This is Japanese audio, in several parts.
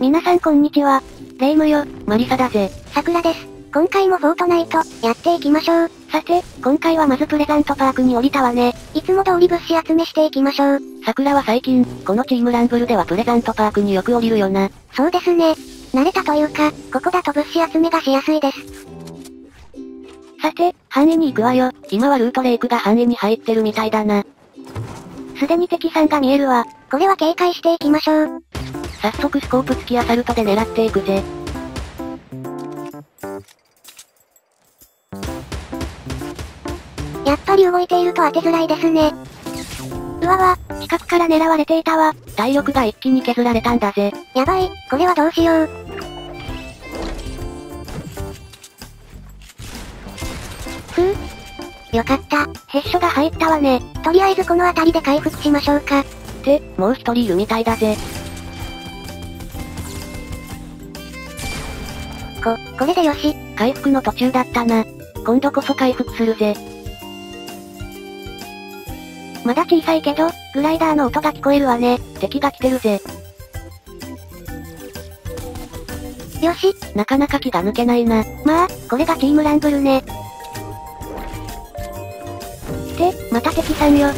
皆さんこんにちは。霊夢よ、マリサだぜ。さくらです。今回もフォートナイト、やっていきましょう。さて、今回はまずプレザントパークに降りたわね。いつも通り物資集めしていきましょう。さくらは最近、このチームランブルではプレザントパークによく降りるよな。そうですね。慣れたというか、ここだと物資集めがしやすいです。さて、範囲に行くわよ。今はルートレイクが範囲に入ってるみたいだな。すでに敵さんが見えるわ。これは警戒していきましょう。早速スコープ付きアサルトで狙っていくぜ。やっぱり動いていると当てづらいですね。うわわ、近くから狙われていたわ。体力が一気に削られたんだぜ。やばい、これはどうしよう。ふう、よかった。ヘッショが入ったわね。とりあえずこの辺りで回復しましょうか。って、もう一人いるみたいだぜ。これでよし。回復の途中だったな。今度こそ回復するぜ。まだ小さいけど、グライダーの音が聞こえるわね。敵が来てるぜ。よし。なかなか気が抜けないな。まあ、これがチームランブルね。って、また敵さんよ。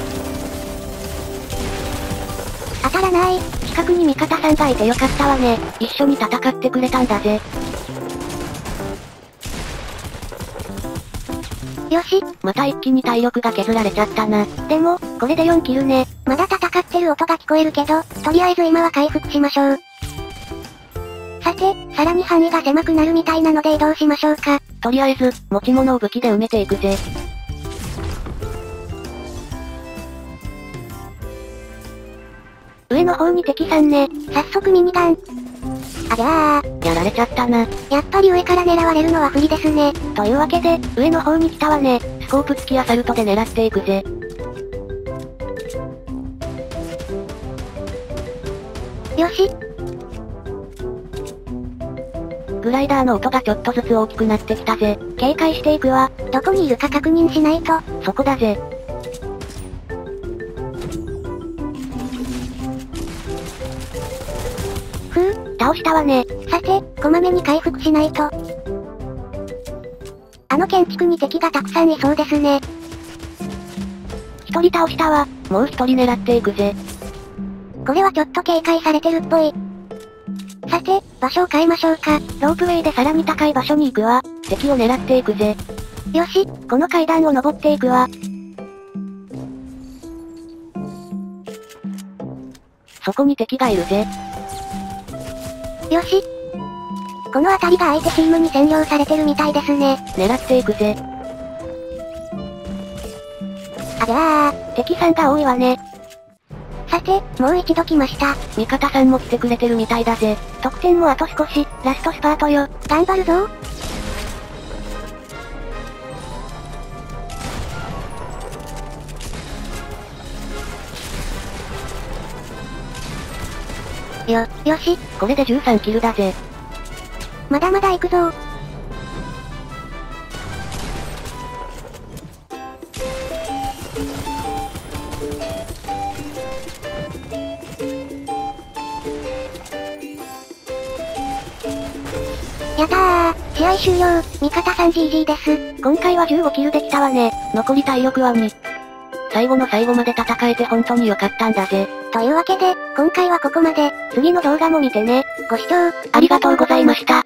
当たらない。近くに味方さんがいてよかったわね。一緒に戦ってくれたんだぜ。よし。また一気に体力が削られちゃったな。でも、これで4キルね。まだ戦ってる音が聞こえるけど、とりあえず今は回復しましょう。さて、さらに範囲が狭くなるみたいなので移動しましょうか。とりあえず、持ち物を武器で埋めていくぜ。上の方に敵さんね。早速ミニガン。ありゃー、やられちゃったな。やっぱり上から狙われるのは不利ですね。というわけで、上の方に来たわね。スコープ付きアサルトで狙っていくぜ。よし。グライダーの音がちょっとずつ大きくなってきたぜ。警戒していくわ。どこにいるか確認しないと。そこだぜ。倒したわね。さて、こまめに回復しないと。あの建築に敵がたくさんいそうですね。一人倒したわ。もう一人狙っていくぜ。これはちょっと警戒されてるっぽい。さて、場所を変えましょうか。ロープウェイでさらに高い場所に行くわ。敵を狙っていくぜ。よし、この階段を登っていくわ。そこに敵がいるぜ。よし。この辺りが相手チームに占領されてるみたいですね。狙っていくぜ。ありゃあ、敵さんが多いわね。さて、もう一度来ました。味方さんも来てくれてるみたいだぜ。得点もあと少し、ラストスパートよ。頑張るぞ。よし、これで13キルだぜ。まだまだ行くぞ。やったー、試合終了。味方さん GG です。今回は15キルできたわね。残り体力は2。最後の最後まで戦えて本当に良かったんだぜ。というわけで、今回はここまで。次の動画も見てね。ご視聴ありがとうございました。